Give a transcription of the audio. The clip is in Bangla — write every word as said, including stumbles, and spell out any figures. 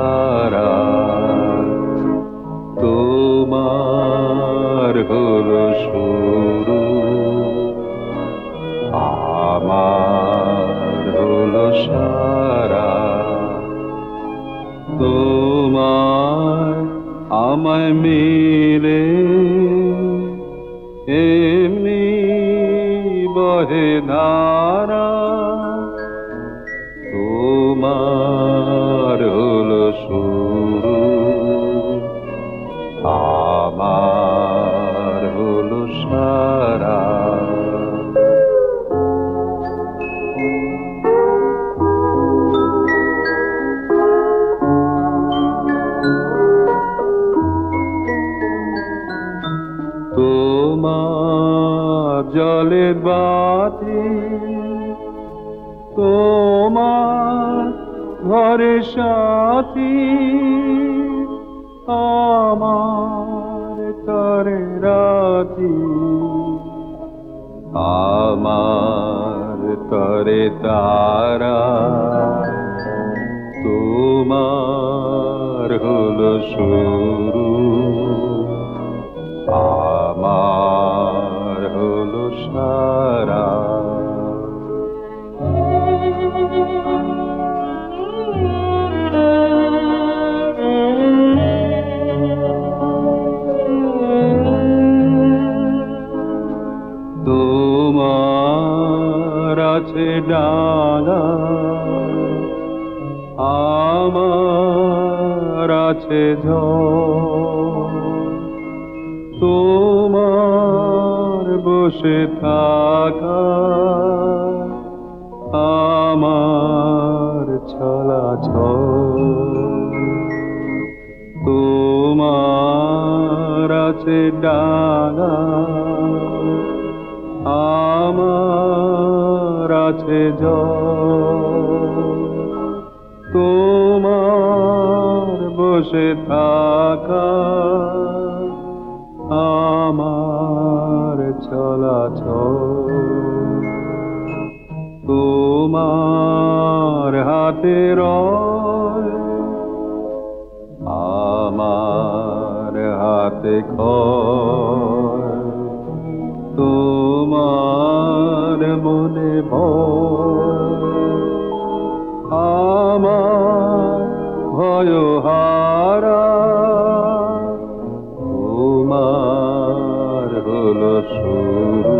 তারা তোমার হলো শুরু আমার হলো সারা তোমার আমায় মিলে এমনি বহে ধারা তোমার হলো শুরু আমার হলো সারা তোমার জলের বাতি তোমার ঘরে সাথী আমার তরে রাতি আমার তরে তারা তোমার হলো শুরু আমার হলো সারা তোমার আছে ডালা আমার আছে ঝড় তোমার বসে থাকা আমার ছলাছল তোমার আছে ডালা আমার আছে জল তোমার বসে থাকা আমার চলাচল তোমার হাতে রয় আমার হাতে খয় তোমার মনে ভয় আমার ভয় হারা তোমার হলো শুরু